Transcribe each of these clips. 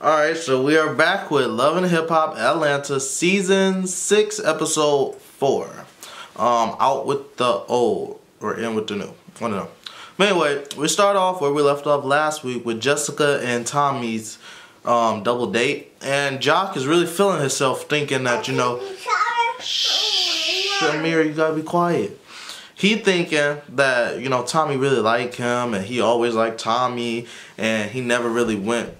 Alright, so we are back with Love and Hip Hop Atlanta Season 6, Episode 4. Out with the old, or in with the new. I don't know. But anyway, we start off where we left off last week with Jessica and Tommy's double date. And Jock is really feeling himself, thinking that, you know, shh, Amir, you gotta be quiet. He thinking that, you know, Tommy really liked him, and he always liked Tommy, and he never really went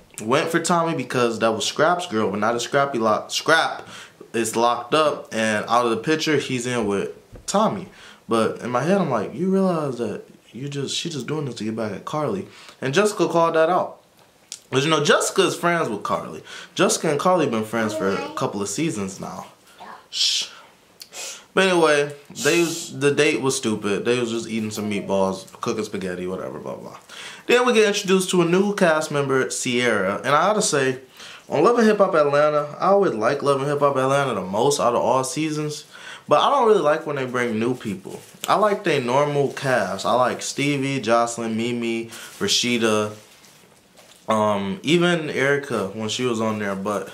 for Tommy because that was Scrap's girl, but not a Scrappy lock. Scrap is locked up and out of the picture. He's in with Tommy. But in my head, I'm like, you realize that she's just doing this to get back at Carly. And Jessica called that out. Because, you know, Jessica is friends with Carly. Jessica and Carly been friends for a couple of seasons now. Shh. But anyway, the date was stupid. They was just eating some meatballs, cooking spaghetti, whatever, blah, blah. Then we get introduced to a new cast member, Sierra. And I gotta say, on Love and Hip Hop Atlanta, I always like Love and Hip Hop Atlanta the most out of all seasons. But I don't really like when they bring new people. I like their normal cast. I like Stevie, Joseline, Mimi, Rasheeda, even Erica when she was on there. But,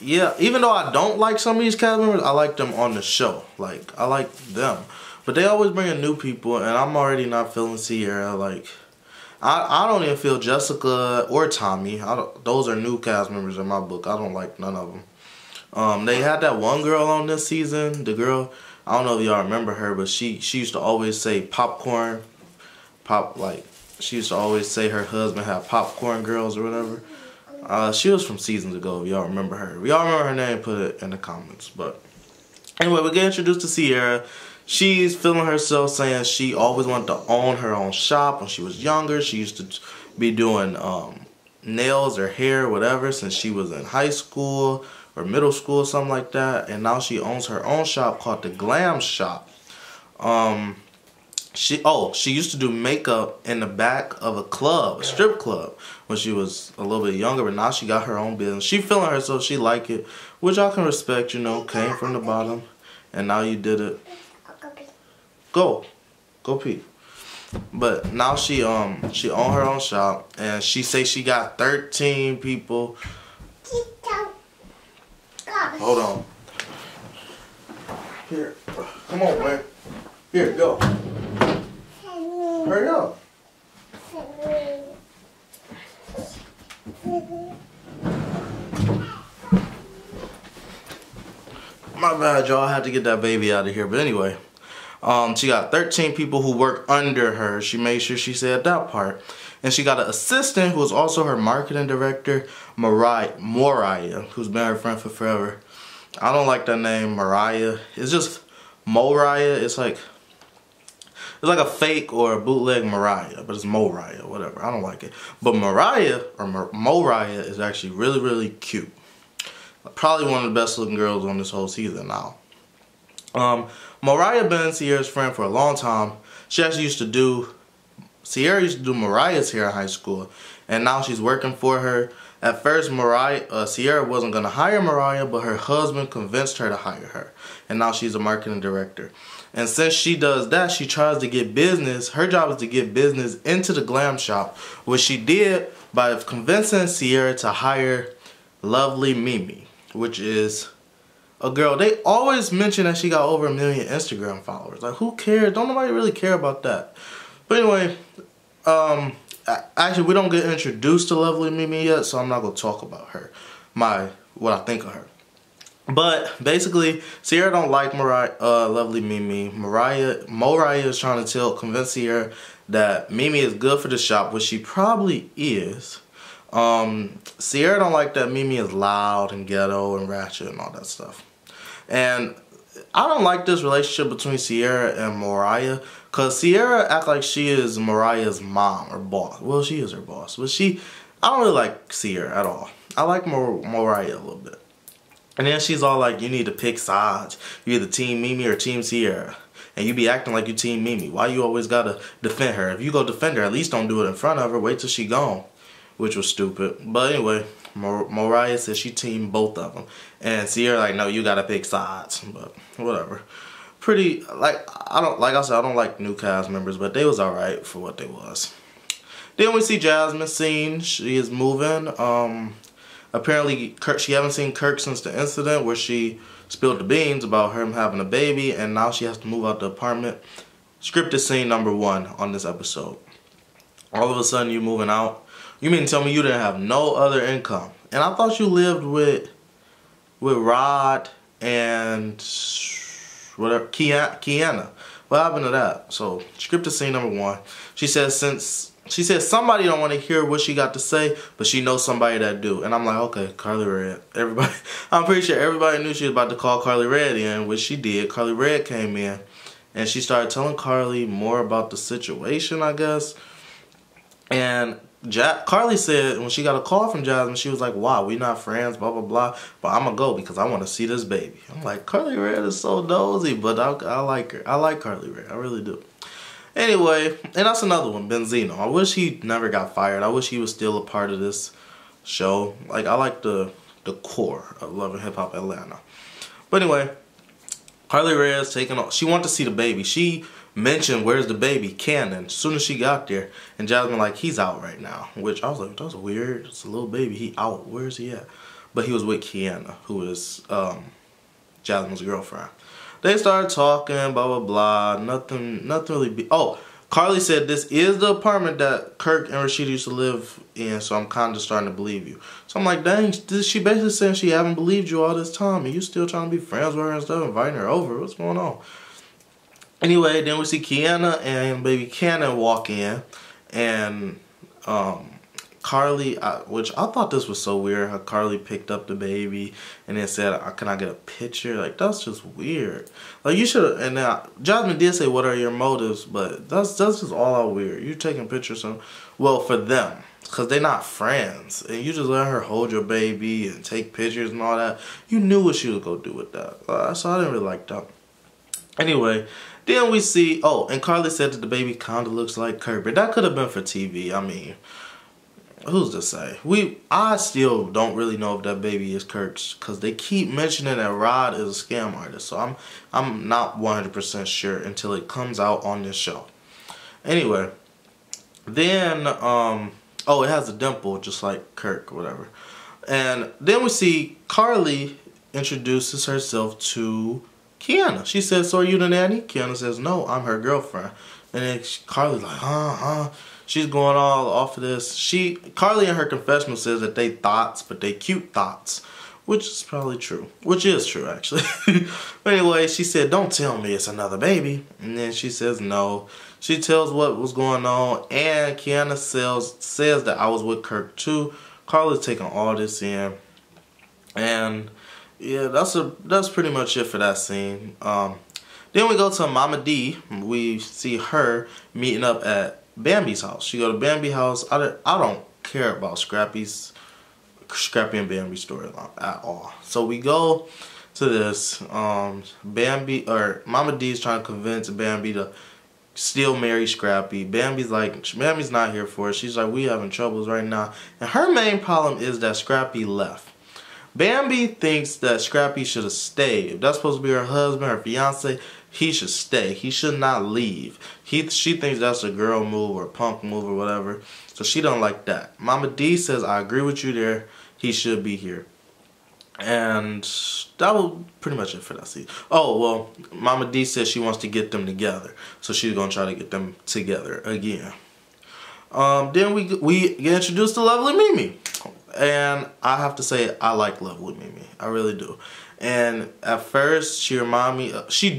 yeah, even though I don't like some of these cast members, I like them on the show. Like, I like them. But they always bring in new people, and I'm already not feeling Sierra. Like, I don't even feel Jessica or Tommy. Those are new cast members in my book. I don't like none of them. They had that one girl on this season. The girl, I don't know if y'all remember her, but she used to always say popcorn. She used to always say her husband had popcorn girls or whatever. She was from seasons ago, if y'all remember her. If y'all remember her name, put it in the comments. But anyway, we get introduced to Sierra. She's feeling herself, saying she always wanted to own her own shop when she was younger. She used to be doing nails or hair, whatever, since she was in high school or middle school, something like that. And now she owns her own shop called the Glam Shop. She used to do makeup in the back of a club, a strip club, when she was a little bit younger, but now she got her own business. She feeling herself, she like it, which I can respect, you know, came from the bottom, and now you did it. Go pee. But now she own her own shop, and she say she got 13 people. Hold on. Here, come on, man. Here, go. Hurry up. My bad, y'all. I had to get that baby out of here. But anyway, she got 13 people who work under her. She made sure she said that part. And she got an assistant who was also her marketing director, Mariah, who's been her friend for forever. I don't like that name, Mariah. It's just Moriah. It's like a fake or a bootleg Mariah, but it's Moriah, whatever. I don't like it. But Mariah, or Moriah, is actually really, really cute. Probably one of the best looking girls on this whole season now. Moriah been Sierra's friend for a long time. Sierra used to do Mariah's hair in high school, and now she's working for her. At first, Sierra wasn't going to hire Mariah, but her husband convinced her to hire her. And now she's a marketing director. And since she does that, she tries to get business. Her job is to get business into the Glam Shop, which she did by convincing Sierra to hire Lovely Mimi, which is a girl. They always mention that she got over 1 million Instagram followers. Like, who cares? Don't nobody really care about that. But anyway, actually, we don't get introduced to Lovely Mimi yet, so I'm not going to talk about her, what I think of her. But basically, Sierra don't like Lovely Mimi. Moriah is trying to convince Sierra that Mimi is good for the shop, which she probably is. Sierra don't like that Mimi is loud and ghetto and ratchet and all that stuff. And I don't like this relationship between Sierra and Moriah, because Sierra act like she is Moriah's mom or boss. Well, she is her boss, but I don't really like Sierra at all. I like Moriah a little bit. And then she's all like, you need to pick sides. You either team Mimi or team Sierra. And you be acting like you team Mimi. Why you always gotta defend her? If you go defend her, at least don't do it in front of her. Wait till she gone. Which was stupid. But anyway, Moriah said she teamed both of them. And Sierra like, no, you gotta pick sides. But whatever. Like I said, I don't like new cast members, but they was alright for what they was. Then we see Jasmine seen. She is moving. Apparently, Kirk, she haven't seen Kirk since the incident where she spilled the beans about him having a baby, and now she has to move out the apartment. Scripted scene #1 on this episode. All of a sudden, you moving out. You mean to tell me you didn't have no other income? And I thought you lived with Rod and whatever Kiana. What happened to that? So scripted scene #1. She says somebody don't want to hear what she got to say, but she knows somebody that do. And I'm like, okay, Karlie Redd. Everybody, I'm pretty sure everybody knew she was about to call Karlie Redd in, which she did. Karlie Redd came in, and she started telling Carly more about the situation, I guess. And Carly said when she got a call from Jasmine, she was like, wow, we not friends, blah, blah, blah. But I'm going to go because I want to see this baby. I'm like, Karlie Redd is so dozy, but I like her. I like Karlie Redd. I really do. Anyway, and that's another one, Benzino. I wish he never got fired. I wish he was still a part of this show. Like, I like the core of Love and Hip Hop Atlanta. But anyway, Karlie Redd's taking off. She wanted to see the baby. She mentioned, where's the baby? Cannon. As soon as she got there, and Jasmine like, he's out right now. Which I was like, that's weird. It's a little baby. He out. Where's he at? But he was with Kiana, who is Jasmine's girlfriend. They started talking, blah, blah, blah. Nothing really. Oh, Carly said this is the apartment that Kirk and Rasheeda used to live in, so I'm kind of starting to believe you. So I'm like, dang, she basically saying she haven't believed you all this time, and you still trying to be friends with her and stuff, inviting her over. What's going on? Anyway, then we see Kiana and baby Cannon walk in, and Carly, which I thought this was so weird, how Carly picked up the baby and then said, can I get a picture? Like, that's just weird. Like, you should have, and now, Jasmine did say, what are your motives? But that's just all out weird. You're taking pictures of, well, for them, because they're not friends. And you just let her hold your baby and take pictures and all that. You knew what she was going to do with that. So I didn't really like that. Anyway, then we see, oh, and Carly said that the baby kind of looks like Kirby. That could have been for TV. I mean, who's to say? I still don't really know if that baby is Kirk's, because they keep mentioning that Rod is a scam artist. So I'm not 100% sure until it comes out on this show. Anyway, then, oh, it has a dimple just like Kirk or whatever. And then we see Carly introduces herself to Kiana. She says, so are you the nanny? Kiana says, no, I'm her girlfriend. And then Carly's like, she's going all off of this. Carly in her confessional says that they thoughts, but they cute thoughts. Which is probably true. Which is true, actually. But anyway, she said, don't tell me it's another baby. And then she says no. She tells what was going on. And Kiana says that I was with Kirk too. Carly's taking all this in. And yeah, that's pretty much it for that scene. Then we go to Momma Dee. We see her meeting up at Bambi's house. She go to Bambi's house. I don't care about Scrappy and Bambi storyline at all. So we go to this Bambi, or Momma Dee's trying to convince Bambi to still marry Scrappy. Bambi's like, Bambi's not here for it. She's like, we having troubles right now. And her main problem is that Scrappy left. Bambi thinks that Scrappy should have stayed. If that's supposed to be her husband, her fiance, he should stay. He should not leave. She thinks that's a girl move or a punk move or whatever. So she don't like that. Momma Dee says, I agree with you there. He should be here. And that was pretty much it for that scene. Oh, well, Momma Dee says she wants to get them together. So she's going to try to get them together again. Then we get introduced to Lovely Mimi. And I have to say, I like Lovely Mimi. I really do. And at first, she remind me of, she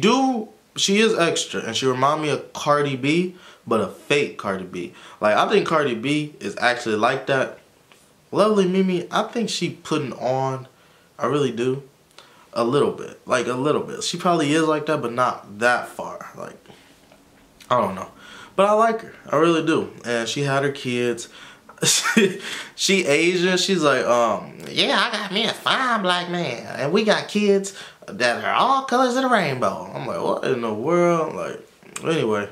is extra, and she remind me of Cardi B, but a fake Cardi B. Like, I think Cardi B is actually like that. Lovely Mimi, I think she putting on, I really do, a little bit. Like, a little bit. She probably is like that, but not that far. Like, I don't know. But I like her. I really do. And she had her kids. She Asian. She's like, yeah, I got me a fine black man, and we got kids that are all colors of the rainbow. I'm like, what in the world? Like, anyway,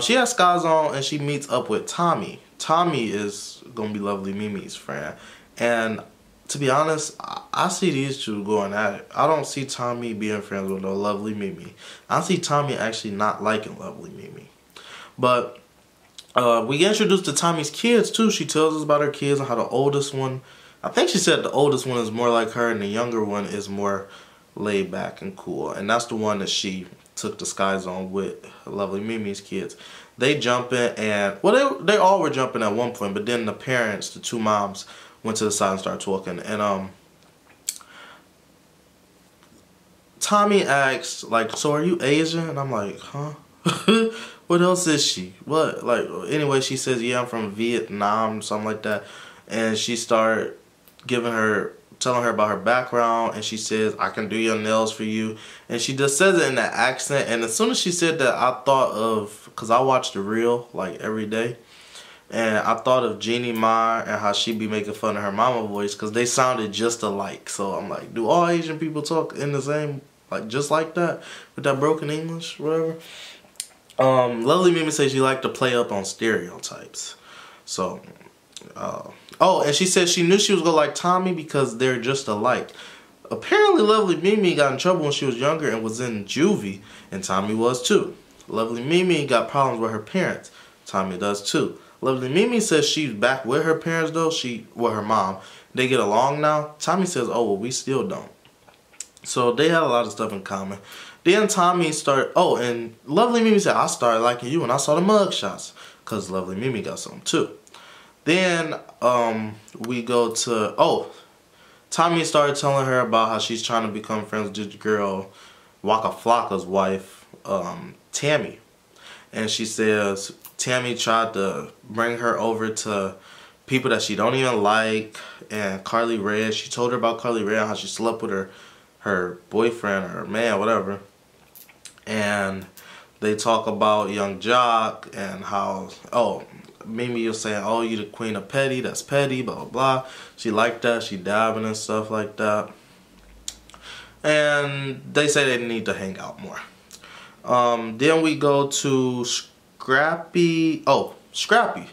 she has Sky Zone, and she meets up with Tommy. Tommy is gonna be Lovely Mimi's friend, and to be honest, I see these two going at it. I don't see Tommy being friends with no Lovely Mimi. I see Tommy actually not liking Lovely Mimi, but We introduced to Tommy's kids too. She tells us about her kids and how the oldest one, I think she said the oldest one is more like her and the younger one is more laid back and cool. And that's the one that she took to Sky Zone with Lovely Mimi's kids. They jumping and, well, they all were jumping at one point, but then the parents, the two moms, went to the side and started talking. And Tommy asked, like, so are you Asian? And I'm like, huh? What else is she? What? Like, anyway, she says, yeah, I'm from Vietnam, something like that. And she started giving her, telling her about her background, and she says, I can do your nails for you. And she just says it in that accent. And as soon as she said that, I thought of, because I watch The Real, like, every day. And I thought of Jeannie Mai and how she be making fun of her mama voice, because they sounded just alike. So I'm like, do all Asian people talk in the same, like, just like that? With that broken English, whatever? Lovely Mimi says she liked to play up on stereotypes. So, oh, and she said she knew she was gonna like Tommy because they're just alike. Apparently, Lovely Mimi got in trouble when she was younger and was in juvie, and Tommy was too. Lovely Mimi got problems with her parents. Tommy does too. Lovely Mimi says she's back with her parents though. She, well, her mom. They get along now. Tommy says, oh, well, we still don't. So they had a lot of stuff in common. Then Tommy started, oh, and Lovely Mimi said, I started liking you when I saw the mugshots. Because Lovely Mimi got some too. Then we go to, oh, Tommy started telling her about how she's trying to become friends with this girl, Waka Flocka's wife, Tammy. And she says Tammy tried to bring her over to people that she don't even like. And Karlie Redd, she told her about Karlie Redd, how she slept with her boyfriend or her man, whatever. And they talk about Young Jock and how, oh, Mimi was saying, oh, you the queen of petty, that's petty, blah, blah, blah. She liked that, she diving and stuff like that. And they say they need to hang out more. Then we go to Scrappy, oh, Scrappy.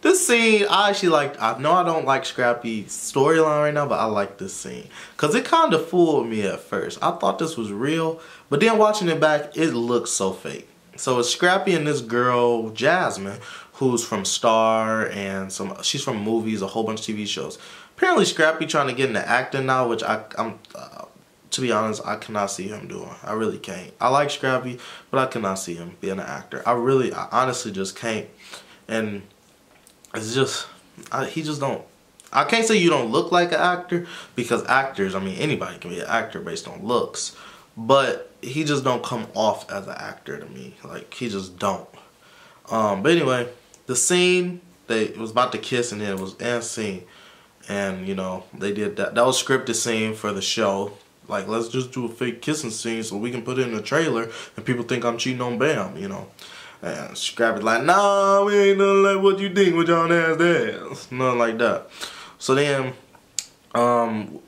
This scene, I actually like, I know I don't like Scrappy's storyline right now, but I like this scene. Because it kind of fooled me at first. I thought this was real, but then watching it back, it looks so fake. So it's Scrappy and this girl, Jasmine, who's from Star and some, she's from movies, a whole bunch of TV shows. Apparently Scrappy trying to get into acting now, which I'm to be honest, I cannot see him doing. I really can't. I like Scrappy, but I cannot see him being an actor. I honestly just can't. And it's just, he just don't. I can't say you don't look like an actor, because actors, I mean, anybody can be an actor based on looks. But he just don't come off as an actor to me. Like, he just don't. But anyway, the scene, they was about to kiss and then it was end scene. And, you know, they did that. That was scripted scene for the show. Like, let's just do a fake kissing scene so we can put it in the trailer and people think I'm cheating on Bam, you know. And Scrappy's like, nah, we ain't nothing like what you think with y'all ass ass. Nothing like that. So then,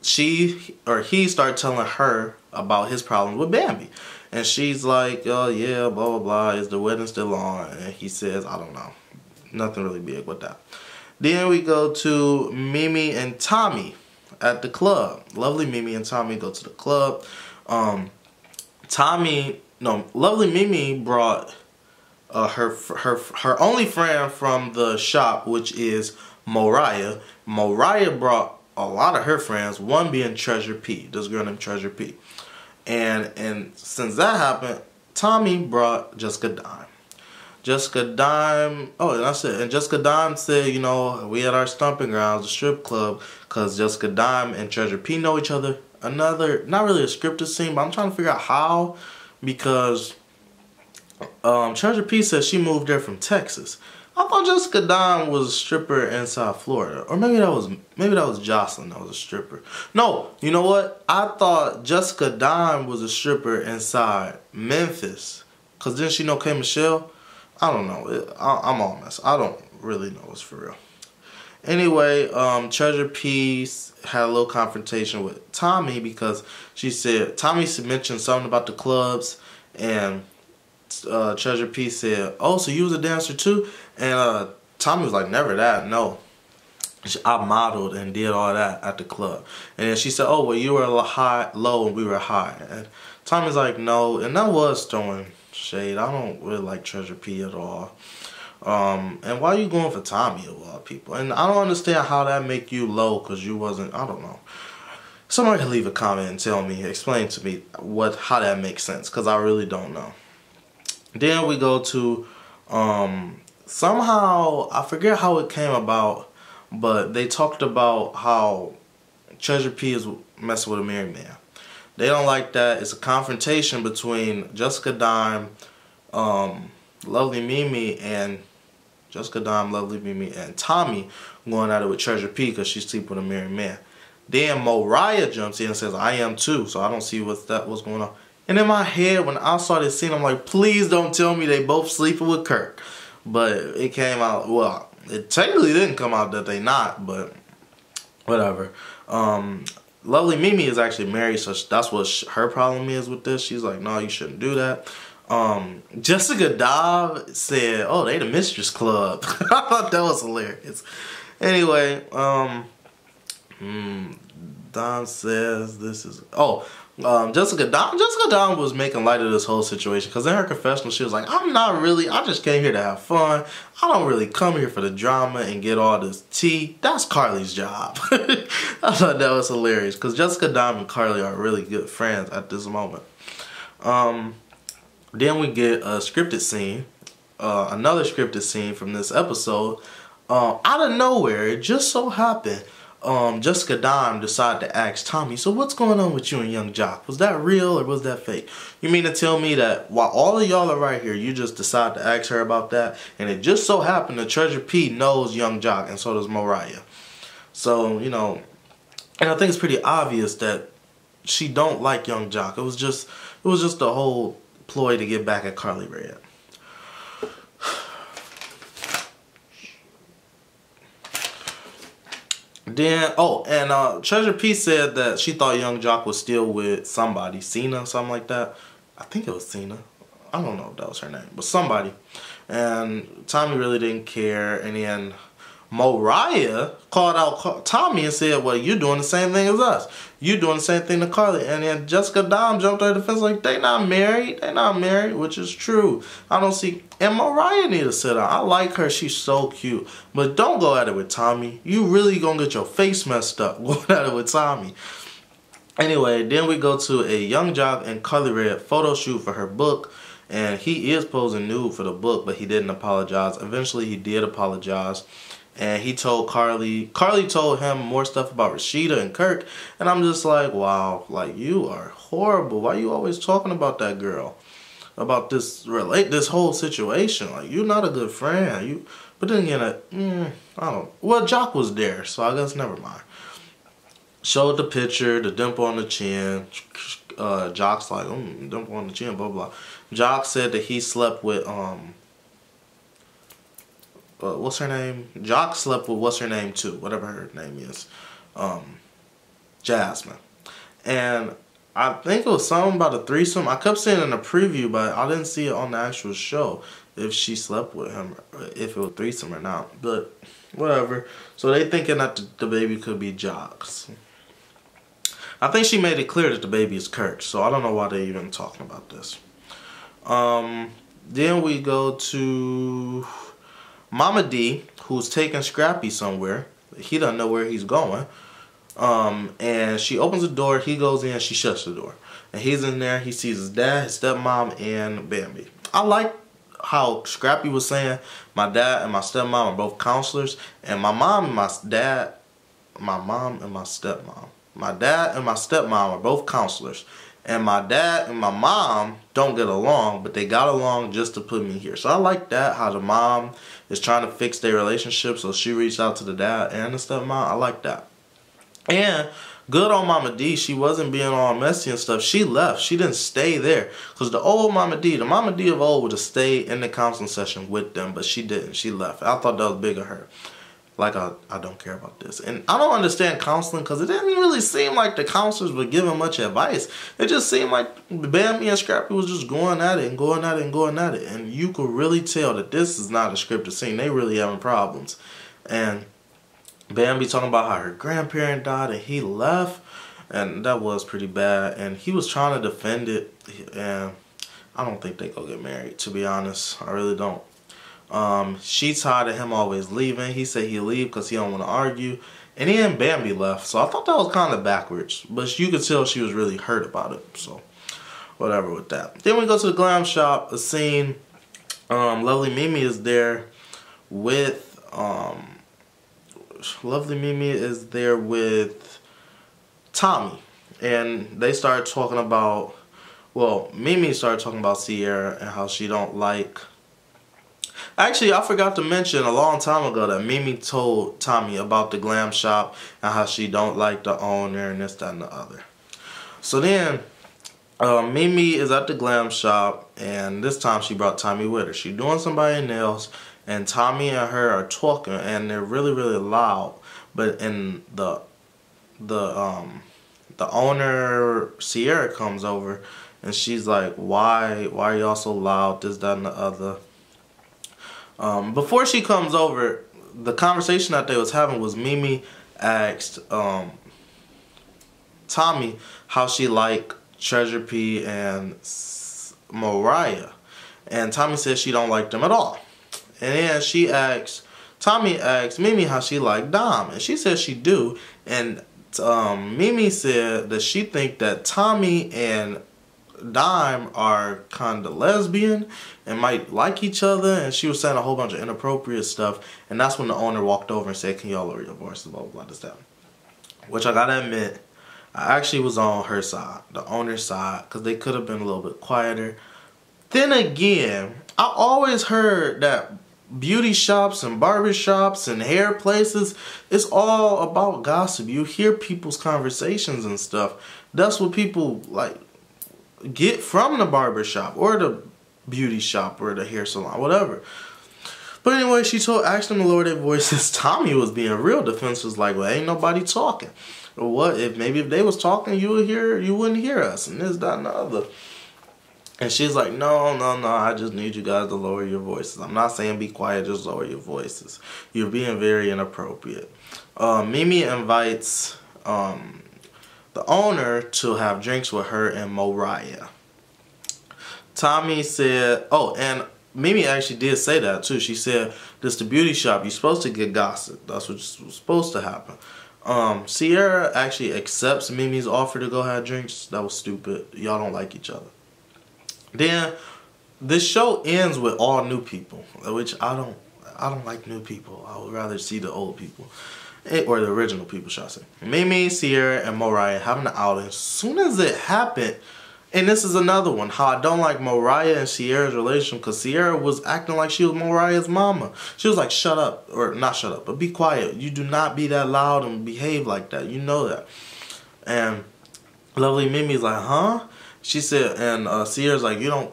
she, or he started telling her about his problems with Bambi. And she's like, oh yeah, blah, blah, blah. Is the wedding still on? And he says, I don't know. Nothing really big with that. Then we go to Mimi and Tommy at the club. Lovely Mimi and Tommy go to the club. Lovely Mimi brought her only friend from the shop, which is Moriah. Moriah brought a lot of her friends, one being Treasure P, this girl named Treasure P. And since that happened, Tommy brought Jessica Dime. Jessica Dime, oh, and that's it. And Jessica Dime said, you know, we at our stomping grounds, the strip club, because Jessica Dime and Treasure P know each other. Another, not really a scripted scene, but I'm trying to figure out how, because Treasure P says she moved there from Texas. I thought Jessica Dime was a stripper in South Florida, or maybe that was Joseline that was a stripper. No, you know what? I thought Jessica Dime was a stripper inside Memphis, cause didn't she know K. Michelle? I don't know. I'm all messed. I don't really know what's for real. Anyway, Treasure P had a little confrontation with Tommy because she said, Tommy mentioned something about the clubs, and Treasure P said, oh, so you was a dancer too? And Tommy was like, never that, no. I modeled and did all that at the club. And then she said, oh, well, you were low and we were high. And Tommy's like, no. And that was throwing shade. I don't really like Treasure P at all. And why are you going for Tommy of all people? And I don't understand how that make you low because you wasn't, I don't know. Somebody can leave a comment and tell me, explain to me how that makes sense, because I really don't know. Then we go to, somehow, I forget how it came about, but they talked about how Treasure P is messing with a married man. They don't like that. It's a confrontation between Jessica Dime, Lovely Mimi, and Tommy going at it with Treasure P because she's sleeping with a married man. Then Mariah jumps in and says, I am too, so I don't see what's going on. And in my head, when I saw this scene, I'm like, please don't tell me they both sleeping with Kirk. But it came out, well, it technically didn't come out that they not, but whatever. Lovely Mimi is actually married, so that's what her problem is with this. She's like, no, you shouldn't do that. Jessica Dime said, oh, they the Mistress Club. I thought that was hilarious. Anyway, Dime says this is, oh, Jessica Dime was making light of this whole situation because in her confessional she was like, I'm not really, I just came here to have fun. I don't really come here for the drama and get all this tea. That's Carly's job. I thought that was hilarious because Jessica Dime and Carly are really good friends at this moment. Then we get a scripted scene, another scripted scene from this episode. Out of nowhere, it just so happened, Jessica Dime decided to ask Tommy, so what's going on with you and Young Jock? Was that real or was that fake? You mean to tell me that while all of y'all are right here, you just decide to ask her about that? And it just so happened that Treasure P knows Young Jock and so does Mariah. So, you know, and I think it's pretty obvious that she don't like Young Jock. It was just the whole ploy to get back at Karlie Redd. Then, oh, and Treasure P said that she thought Young Jock was still with somebody, Cena, something like that. I think it was Cena. I don't know if that was her name, but somebody. And Tommy really didn't care. And then Mariah called out Tommy and said, well, you're doing the same thing as us. You're doing the same thing to Carly. And then Jessica Dime jumped on the fence like, they not married. They not married, which is true. I don't see. And Mariah need to sit down. I like her. She's so cute. But don't go at it with Tommy. You really going to get your face messed up going at it with Tommy. Anyway, then we go to a Young Jock and Karlie Redd photo shoot for her book. And he is posing nude for the book, but he didn't apologize. Eventually, he did apologize. And he told Carly told him more stuff about Rasheeda and Kirk. And I'm just like, wow, like you are horrible. Why are you always talking about that girl? About this whole situation. Like you're not a good friend. But then again, I don't. Well, Jock was there, so I guess never mind. Showed the picture, the dimple on the chin. Jock's like, dimple on the chin, blah blah. Jock said that he slept with what's her name? Jock slept with what's her name too, whatever her name is, Jasmine. And I think it was something about a threesome. I kept seeing it in the preview, but I didn't see it on the actual show if she slept with him, if it was threesome or not. But whatever. So they thinking that the baby could be Jock's. I think she made it clear that the baby is Kirk, so I don't know why they even talking about this. Then we go to Momma Dee, who's taking Scrappy somewhere. He doesn't know where he's going. And she opens the door. He goes in. She shuts the door. And he's in there. He sees his dad, his stepmom, and Bambi. I like how Scrappy was saying, my dad and my stepmom are both counselors. And my dad and my stepmom are both counselors. And my dad and my mom don't get along, but they got along just to put me here. So I like that, how the mom is trying to fix their relationship. So she reached out to the dad and the stepmom. I like that. And good on Momma Dee. She wasn't being all messy and stuff. She left. She didn't stay there. Because the Momma Dee of old would have stayed in the counseling session with them, but she didn't. She left. I thought that was big of her. Like, I don't care about this. And I don't understand counseling because it didn't really seem like the counselors were giving much advice. It just seemed like Bambi and Scrappy was just going at it and going at it and going at it. And you could really tell that this is not a scripted scene. They really having problems. And Bambi talking about how her grandparent died and he left. And that was pretty bad. And he was trying to defend it. And I don't think they go get married, to be honest. I really don't. She tired of him always leaving. He said he'd leave because he don't want to argue. And then Bambi left. So I thought that was kind of backwards. But you could tell she was really hurt about it. So whatever with that. Then we go to the glam shop. A scene. Lovely Mimi is there with... Lovely Mimi is there with Tommy. And they start talking about... Well, Mimi started talking about Sierra and how she don't like... Actually, I forgot to mention a long time ago that Mimi told Tommy about the glam shop and how she don't like the owner and this, that, and the other. So then, Mimi is at the glam shop, and this time she brought Tommy with her. She's doing somebody's nails, and Tommy and her are talking, and they're really, really loud. But in the owner, Sierra, comes over, and she's like, why are y'all so loud, this, that, and the other. Before she comes over, the conversation that they was having was Mimi asked Tommy how she liked Treasure P and Mariah. And Tommy said she don't like them at all. And then she asked, Tommy asked Mimi how she liked Dom. And she said she do. And Mimi said that she think that Tommy and Dime are kind of lesbian and might like each other, and she was saying a whole bunch of inappropriate stuff, and that's when the owner walked over and said, can y'all lower your voices, blah blah blah, this, that. Which I gotta admit, I actually was on her side, the owner's side, because they could have been a little bit quieter. Then again, I always heard that beauty shops and barber shops and hair places, it's all about gossip. You hear people's conversations and stuff. That's what people like get from the barbershop or the beauty shop or the hair salon, whatever. But anyway, she asked them to lower their voices. Tommy was being real defensive, like, well, ain't nobody talking. Or what if maybe if they was talking, you wouldn't hear us, and this, that, and the other. And she's like, no, I just need you guys to lower your voices. I'm not saying be quiet, just lower your voices. You're being very inappropriate. Mimi invites the owner to have drinks with her and Mariah. Tommy said, oh, and Mimi actually did say that too. She said, this is the beauty shop. You're supposed to get gossip. That's what's supposed to happen. Sierra actually accepts Mimi's offer to go have drinks. That was stupid. Y'all don't like each other. Then this show ends with all new people, which I don't like new people. I would rather see the old people. Or the original people, should I say. Mimi, Sierra, and Mariah having an outing. As soon as it happened, and this is another one, how I don't like Mariah and Sierra's relation, because Sierra was acting like she was Mariah's mama. She was like, shut up, or not shut up, but be quiet. You do not be that loud and behave like that. You know that. And Lovely Mimi's like, huh? She said, and Sierra's like, you don't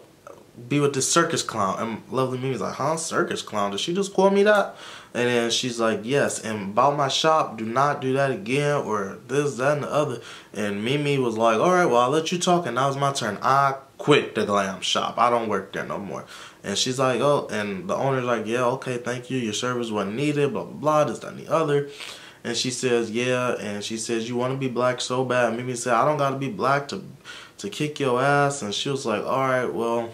be with this circus clown. And Lovely Mimi's like, huh, circus clown? Did she just call me that? And then she's like, yes, and about my shop, do not do that again, or this, that, and the other. And Mimi was like, all right, well, I'll let you talk, and now it's my turn. I quit the glam shop. I don't work there no more. And she's like, oh, and the owner's like, yeah, okay, thank you. Your service wasn't needed, blah, blah, blah, this, that, and the other. And she says, yeah, and she says, you want to be black so bad. Mimi said, I don't got to be black to kick your ass. And she was like, all right, well.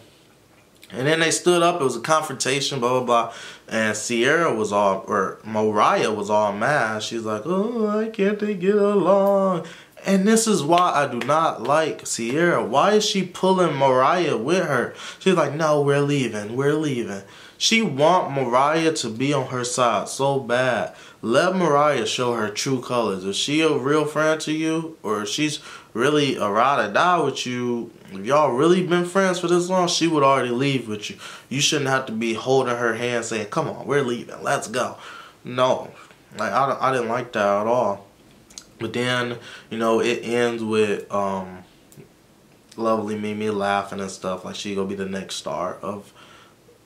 And then they stood up. It was a confrontation, blah, blah, blah. And Sierra was all, or Mariah was all mad. She's like, oh, why can't they get along? And this is why I do not like Sierra. Why is she pulling Mariah with her? She's like, no, we're leaving. We're leaving. She wants Mariah to be on her side so bad. Let Mariah show her true colors. If she a real friend to you, or if she's really a ride or die with you, if y'all really been friends for this long, she would already leave with you. You shouldn't have to be holding her hand saying, come on, we're leaving, let's go. No, like I didn't like that at all. But then, you know, it ends with Lovely Mimi laughing and stuff, like she gonna be the next star of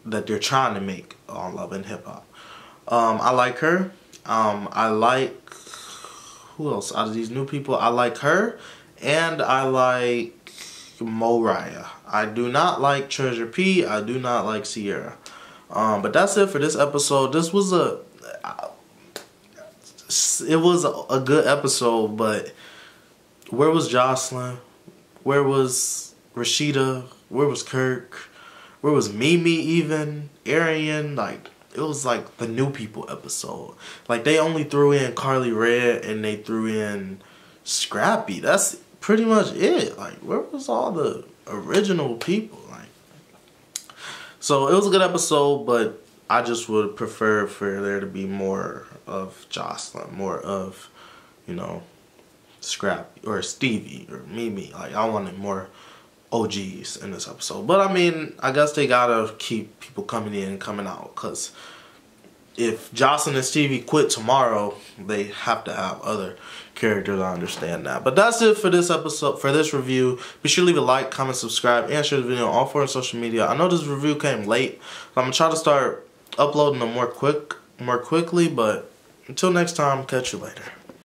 that they're trying to make on Love and Hip Hop. I like her. I like, who else out of these new people? I like her, and I like Mariah. I do not like Treasure P. I do not like Sierra. But that's it for this episode. This was a good episode, but where was Joseline? Where was Rasheeda? Where was Kirk? Where was Mimi even? Arian? Like, it was like the New People episode. Like, they only threw in Karlie Redd and they threw in Scrappy. That's pretty much it. Like, where was all the original people? Like, so it was a good episode, but I just would prefer for there to be more of Joseline, more of, you know, Scrappy or Stevie or Mimi. Like, I wanted more OGs in this episode. But I mean, I guess they gotta keep people coming in and coming out, because if Joseline and Stevie quit tomorrow, they have to have other characters. I understand that. But that's it for this episode, for this review. Be sure to leave a like, comment, subscribe, and share the video on all four social media. I know this review came late, but I'm gonna try to start uploading them more quickly. But until next time, catch you later.